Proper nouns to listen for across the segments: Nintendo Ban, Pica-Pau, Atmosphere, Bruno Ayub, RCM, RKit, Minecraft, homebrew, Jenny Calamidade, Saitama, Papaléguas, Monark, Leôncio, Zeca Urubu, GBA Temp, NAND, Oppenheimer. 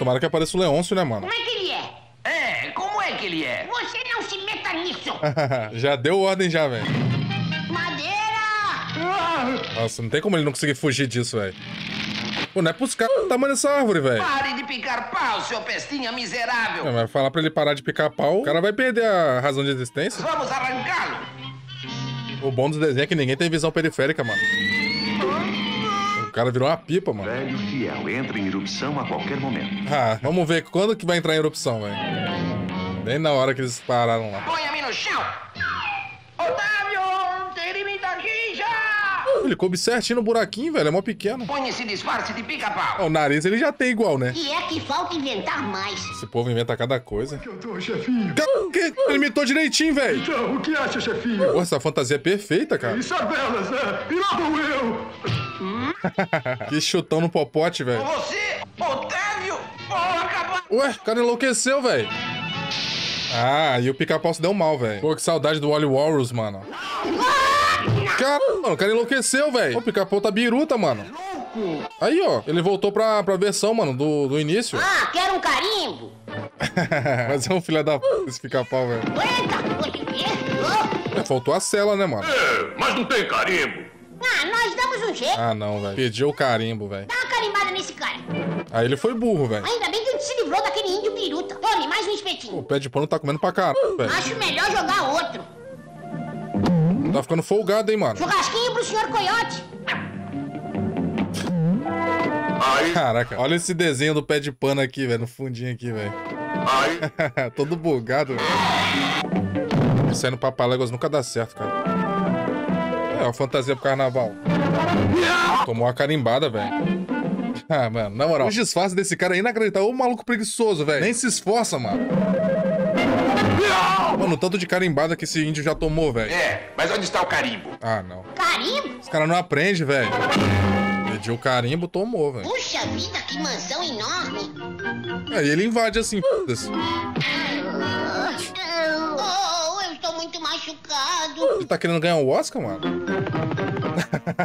Tomara que apareça o Leôncio, né, mano? Como é que ele é? É, como é que ele é? Você não se meta nisso! Já deu ordem já, velho. Madeira! Nossa, não tem como ele não conseguir fugir disso, velho. Pô, não é pros caras do tamanho dessa árvore, velho. Pare de picar pau, seu pestinha miserável. É, mas falar pra ele parar de picar pau, o cara vai perder a razão de existência. Vamos arrancá-lo. O bom do desenho é que ninguém tem visão periférica, mano. O cara virou uma pipa, mano. Velho fiel entra em erupção a qualquer momento. Ah, vamos ver quando que vai entrar em erupção, velho. Bem na hora que eles pararam lá. Põe-me no chão. Otávio, tire me daqui já. Ele coube certinho no buraquinho, velho. É mó pequeno. Põe esse disfarce de pica-pau. Ah, o nariz ele já tem igual, né? E é que falta inventar mais. Esse povo inventa cada coisa. O que eu tô, chefinho? Ele imitou direitinho, velho. Então, o que acha, chefinho? Pô, essa fantasia é perfeita, cara. E sabelas, né? E lá vou eu. Que chutão no popote, velho. Você, Otávio, porra, ué, o cara enlouqueceu, velho. Ah, e o pica-pau se deu mal, velho. Pô, que saudade do Wally Warriors, mano. Caramba, mano, o cara enlouqueceu, velho. O pica-pau tá biruta, mano. Aí, ó, ele voltou pra versão, mano, do início. Ah, quero um carimbo. Mas é um filho da p*** esse pica-pau, velho. Faltou a cela, né, mano? É, mas não tem carimbo. Ah, nós damos um jeito. Ah, não, velho. Pediu o carimbo, velho. Dá uma carimbada nesse cara. Aí ele foi burro, velho. Ainda bem que a gente se livrou daquele índio piruta. Tome, mais um espetinho. O pé de pano tá comendo pra caralho, velho. Acho melhor jogar outro. Tá ficando folgado, hein, mano. Churrasquinho pro senhor coiote. Caraca, olha esse desenho do pé de pano aqui, velho. No fundinho aqui, velho. Todo bugado, velho. Isso aí no Papaléguas nunca dá certo, cara. É uma fantasia pro carnaval. Tomou uma carimbada, velho. Ah, mano, na moral, os disfarces desse cara é inacreditável. Ô, maluco preguiçoso, velho. Nem se esforça, mano. Mano, o tanto de carimbada que esse índio já tomou, velho. É, mas onde está o carimbo? Ah, não. Carimbo? Os caras não aprendem, velho. Pediu o carimbo, tomou, velho. Puxa vida, que mansão enorme. Aí ele invade assim, foda-se. Ele tá querendo ganhar um Oscar, mano?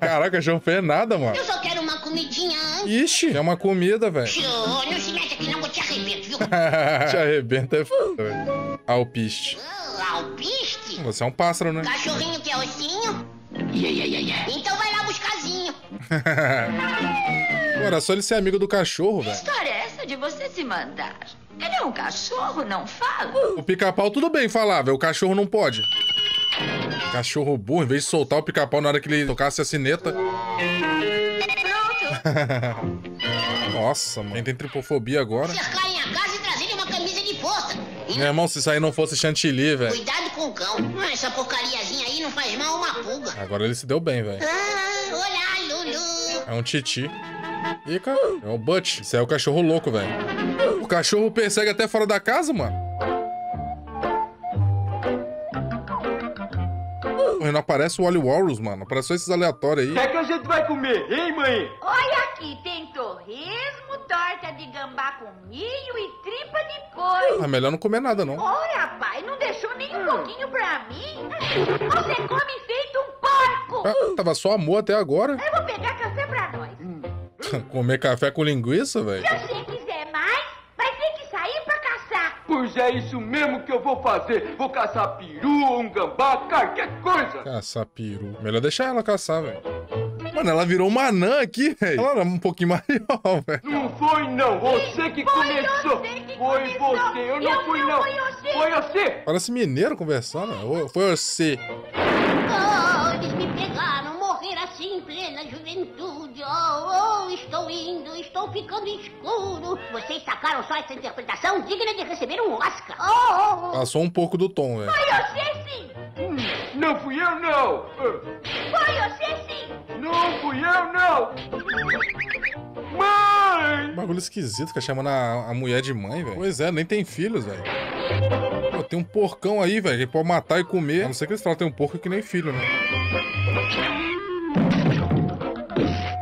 Caraca, João fez nada, mano. Eu só quero uma comidinha antes. Ixi, é uma comida, velho. Não se mete aqui, não, eu te arrebento, viu? Te arrebento é foda, velho. Alpiste. Alpiste? Você é um pássaro, né? Cachorrinho que é ossinho? Então vai lá buscarzinho. Pô, era só ele ser amigo do cachorro, velho. Que história é essa de você se mandar? Ele é um cachorro, não fala? O pica-pau tudo bem falar, velho. O cachorro não pode. Cachorro burro, em vez de soltar o pica-pau na hora que ele tocasse a sineta. Pronto. Nossa, mano. Quem tem tripofobia agora? Cercarem a casa e trazerem uma camisa de força. E... meu irmão, se isso aí não fosse chantilly, velho. Cuidado com o cão. Essa porcariazinha aí não faz mal a uma pulga. Agora ele se deu bem, velho. Ah, olá, Lulu. É um titi. Ih, cara. É o Butch. Isso aí é o cachorro louco, velho. O cachorro persegue até fora da casa, mano. Não aparece o Wally Warriors, mano. Apareceu esses aleatórios aí. O que é que a gente vai comer, hein, mãe? Olha aqui, tem torresmo, torta de gambá com milho e tripa de porco. É melhor não comer nada, não. Ora, pai, não deixou nem um pouquinho pra mim. Você come feito um porco. Ah, tava só amor até agora. Eu vou pegar café pra nós. Comer café com linguiça, velho? Se você quiser mais, vai ter que sair pra caçar. Pois é isso mesmo que eu vou fazer. Vou caçar peru, um gambá, qualquer coisa. Caçar peru. Melhor deixar ela caçar, velho. Mano, ela virou uma anã aqui, velho. Ela era um pouquinho maior, velho. Não foi, não. Você que começou. Foi você. Eu não fui, não. Foi você. Parece mineiro conversando. Foi você. Oh, eles me pegaram. Morrer assim em plena juventude. Oh, estou indo. Estou ficando escuro. Vocês sacaram só essa interpretação digna de receber um Oscar. Passou um pouco do tom, velho. Foi você, sim. Não fui eu, não. Foi você, sim. Não fui eu, não. Mãe! Bagulho esquisito, fica chamando a mulher de mãe, velho. Pois é, nem tem filhos, velho. Pô, tem um porcão aí, velho, que pode matar e comer. A não ser que eles falam, tem um porco que nem filho, né?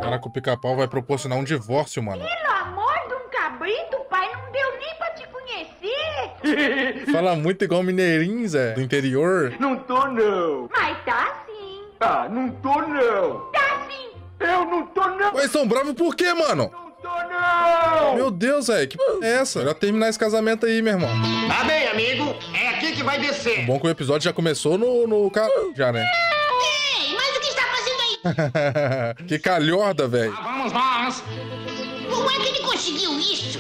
Caraca, o pica-pau vai proporcionar um divórcio, mano. Pelo amor de um cabrito, pai, não deu nem pra te conhecer. Fala muito igual mineirinho, Zé, do interior. Não tô, não. Mas tá sim. Ah, não tô, não. Tá sim. Eu não tô, não. Mas são bravos por quê, mano? Não! Meu Deus, velho, que p*** é essa? Melhor terminar esse casamento aí, meu irmão. Tá bem, amigo. É aqui que vai descer. O bom que o episódio já começou no cara já, né? Ei, mas o que está fazendo aí? Que calhorda, velho. Ah, vamos nós. Como é que ele conseguiu isso?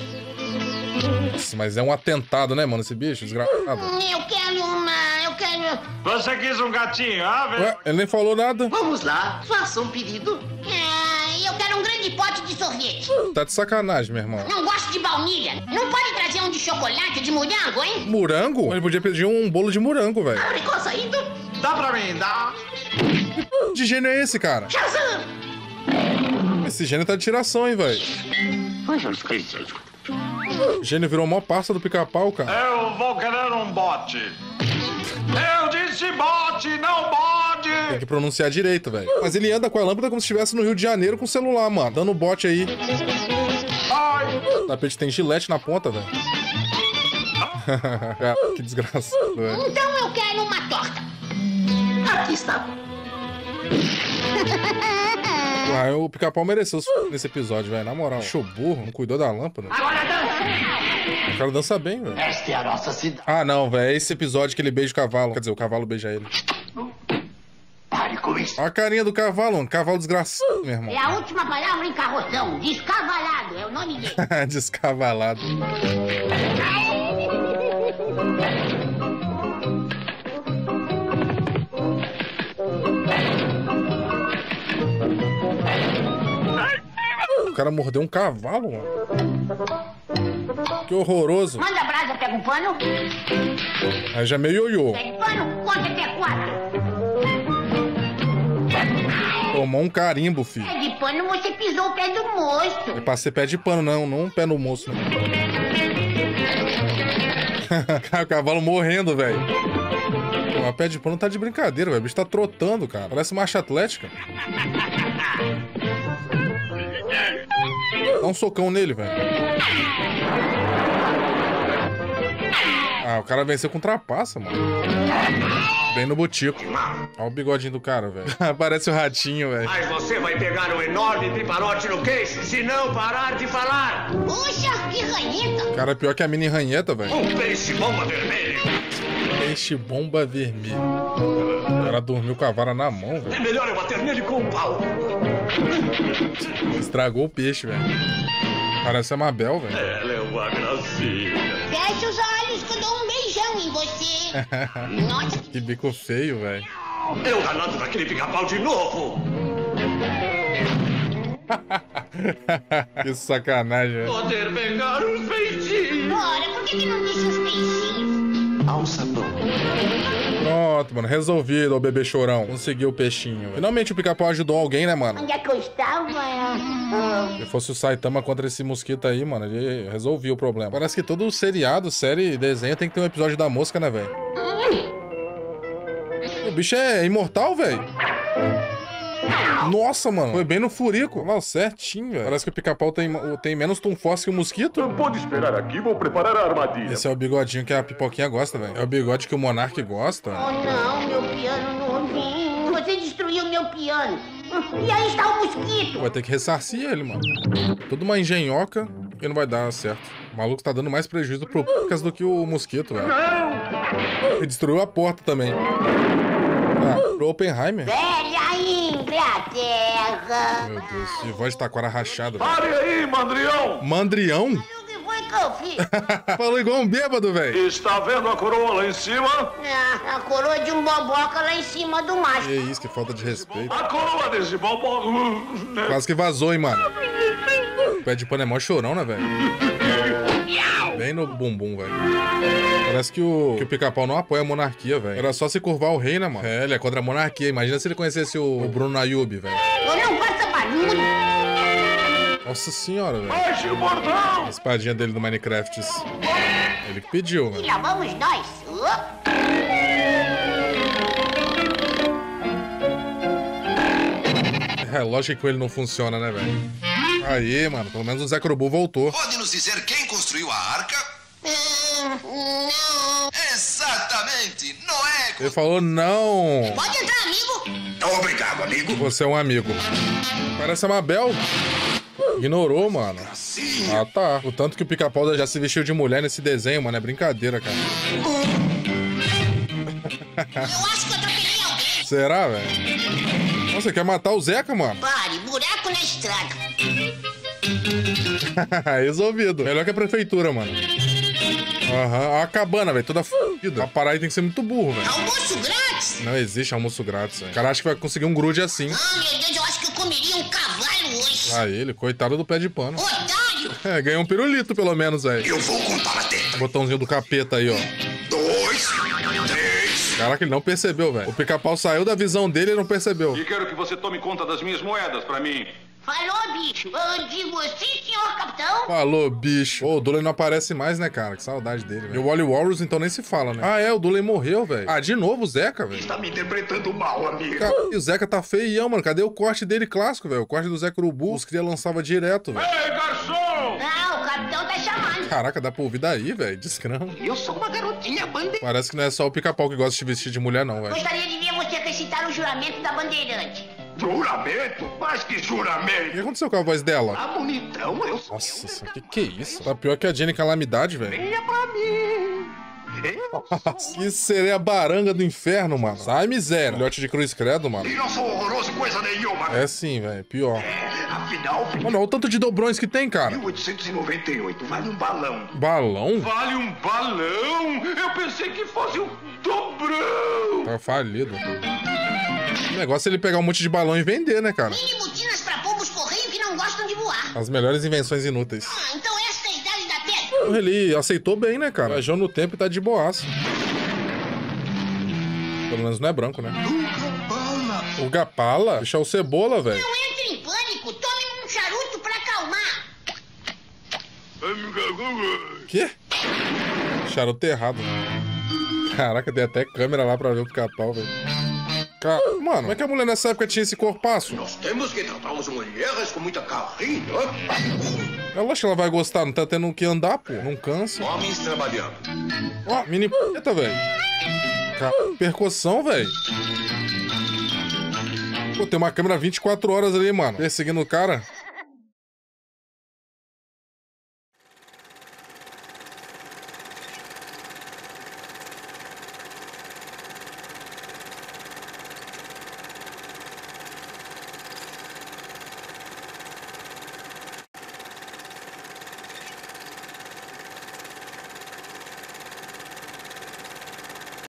Nossa, mas é um atentado, né, mano, esse bicho? Desgraçado. Eu quero uma... eu quero... Você quis um gatinho, ah, velho? Ué, ele nem falou nada. Vamos lá, faça um pedido. Eu quero um grande pote de sorvete. Tá de sacanagem, meu irmão. Não gosto de baunilha. Não pode trazer um de chocolate, de morango, hein? Morango? Ele podia pedir um bolo de morango, velho. Abricou saindo? Dá pra mim, dá. Que gênio é esse, cara? Shazam! Esse gênio tá de tiração, hein, velho? O gênio virou a maior parça do Pica-Pau, cara. Eu vou querer um bote. Eu disse bote, não bote! Tem que pronunciar direito, velho. Mas ele anda com a lâmpada como se estivesse no Rio de Janeiro com o celular, mano. Dando bote aí. Ai. O tapete tem gilete na ponta, velho. Que desgraçado, velho. Então eu quero uma torta. Aqui está. Ah, o Pica-Pau mereceu nesse episódio, velho. Na moral, show burro, não cuidou da lâmpada. Agora dança! O cara dança bem, velho. Esta é a nossa cidade. Ah, não, velho. É esse episódio que ele beija o cavalo. Quer dizer, o cavalo beija ele. Pare com isso. Olha a carinha do cavalo, mano. Cavalo desgraçado, meu irmão. É a última palavra em carroção. Descavalado é o nome dele. Descavalado. O cara mordeu um cavalo, mano. Que horroroso. Manda a brasa, pega um pano. Aí já meio ioiô. Pega um pano, conta até 4. Tomou um carimbo, filho. Pé de pano, você pisou o pé do moço. É pra ser pé de pano, não um pé no moço. O cavalo morrendo, velho. O pé de pano tá de brincadeira, velho. O bicho tá trotando, cara. Parece marcha atlética. Dá um socão nele, velho. Ah, o cara venceu com trapaça, mano. Bem no botico. Olha o bigodinho do cara, velho. Parece o ratinho, velho. Mas você vai pegar um enorme piparote no queixo se não parar de falar. Puxa, que ranheta. O cara é pior que a mini ranheta, velho. Um peixe-bomba vermelho. Peixe-bomba vermelho. O cara dormiu com a vara na mão, velho. É melhor eu bater nele com um pau. Estragou o peixe, velho. Parece a Mabel, velho. Ela é uma gracinha. Fecha os olhos que eu dou um beijão em você. Nossa. Que bico feio, velho. Eu garanto daquele Pica-Pau de novo. Que sacanagem, velho. Poder pegar os peixinhos. Ora, por que não deixa os peixinhos? Alça não. Pronto, mano. Resolvido, o bebê chorão. Conseguiu o peixinho, velho. Finalmente o Pica-Pau ajudou alguém, né, mano? Onde é que eu estava? Se fosse o Saitama contra esse mosquito aí, mano, ele resolvia o problema. Parece que todo seriado, série, desenho tem que ter um episódio da mosca, né, velho? O bicho é imortal, velho. Nossa, mano. Foi bem no furico. Não, certinho, velho. Parece que o Pica-Pau tem menos tom fóssil que o mosquito. Não pode esperar aqui, vou preparar a armadilha. Esse é o bigodinho que a Pipoquinha gosta, velho. É o bigode que o Monark gosta. Oh, não, meu piano novinho. Você destruiu meu piano. E aí está o mosquito. Vai ter que ressarcir ele, mano. Toda uma engenhoca e não vai dar certo. O maluco tá dando mais prejuízo pro Picas do que o mosquito, velho. Não! Ele destruiu a porta também. Ah, pro Oppenheimer. Inglaterra. Meu Deus, que voz de taquara rachada. Pare aí, Mandrião! Mandrião? Falou igual um bêbado, velho. Está vendo a coroa lá em cima? É, a coroa de um boboca lá em cima do mastro. Que isso, que falta de respeito. A coroa desse boboca... Quase que vazou, hein, mano. O pé de pano é mó chorão, né, velho? Bem no bumbum, velho. Parece que o Pica-Pau não apoia a monarquia, velho. Era só se curvar o rei, né, mano? É, ele é contra a monarquia. Imagina se ele conhecesse o Bruno Ayub, velho. Eu não faço barulho. Nossa senhora, velho. Feche o portão! A espadinha dele do Minecraft. Ele que pediu, velho. E lá vamos nós. É, lógico que com ele não funciona, né, velho? Aí, mano, pelo menos o Zé Crobu voltou. Pode nos dizer quem construiu a arca? Não. Exatamente, Noé. Ele falou não. Pode entrar, amigo. Obrigado, amigo. Você é um amigo. Parece a Mabel. Ignorou, mano. Ah, tá. O tanto que o Pica-Pau já se vestiu de mulher nesse desenho, mano. É brincadeira, cara. Eu acho que eu atropelei alguém. Será, velho? Nossa, quer matar o Zeca, mano? Pare, buraco na estrada. Resolvido. Melhor que a prefeitura, mano. Aham, a cabana, velho, toda fudida. A parada tem que ser muito burro, velho. Almoço grátis? Não existe almoço grátis, velho. O cara acha que vai conseguir um grude assim. Ah, meu Deus, eu acho que eu comeria um cavalo hoje. Ah, ele, coitado do pé de pano. Otário! É, ganhou um pirulito, pelo menos, velho. Eu vou contar até. Botãozinho do capeta aí, ó. 2, 3... Caraca, ele não percebeu, velho. O Pica-Pau saiu da visão dele e não percebeu. E quero que você tome conta das minhas moedas pra mim. Falou, bicho. Eu digo sim, senhor capitão. Falou, bicho. Ô, o Dooley não aparece mais, né, cara? Que saudade dele, velho. E o Wally Warriors, então, nem se fala, né? Ah, é, o Dooley morreu, velho. Ah, de novo o Zeca, velho. Está me interpretando mal, amigo. Cara, e o Zeca tá feião, mano. Cadê o corte dele clássico, velho? O corte do Zeca Urubu. Os cria lançava direto, velho. Ei, garçom! Não, o capitão tá chamando. Caraca, dá pra ouvir daí, velho. Descramo. Eu sou uma garotinha bandeirante. Parece que não é só o Pica-Pau que gosta de se vestir de mulher, não, velho. Gostaria de ver você acrescentar o juramento da bandeirante. Juramento? Mas que juramento? O que aconteceu com a voz dela? Ah, bonitão, eu sou. Nossa, que é isso? Tá pior que a Jenny Calamidade, velho. Venha pra mim. Que seria a baranga do inferno, mano. Ai, miséria. Filhote de cruz credo, mano. E não sou horroroso coisa nenhuma. É sim, velho. Pior. Afinal... Mano, olha o tanto de dobrões que tem, cara. 1898. Vale um balão. Balão? Vale um balão? Eu pensei que fosse um dobrão. Tá falido. O negócio é ele pegar um monte de balão e vender, né, cara? Mini botinas pra povos correio que não gostam de voar. As melhores invenções inúteis. Ah, então essa é a idade da pedra. Ele aceitou bem, né, cara? Viajou no tempo e tá de boaço. Pelo menos não é branco, né? O Gapala? Deixar o Cebola, velho. Não entre em pânico. Tome um charuto pra acalmar. Quê? Charuto errado. Caraca, tem até câmera lá pra ver o Pica-Pau, velho. Cara, mano, como é que a mulher nessa época tinha esse corpaço? Nós temos que tratar as mulheres com muita carinho. Eu acho que ela vai gostar, não tá tendo que andar, pô. Não cansa. Homens trabalhando. Ó, mini p***eta, velho. Percussão, velho. Pô, tem uma câmera 24 horas ali, mano. Perseguindo o cara.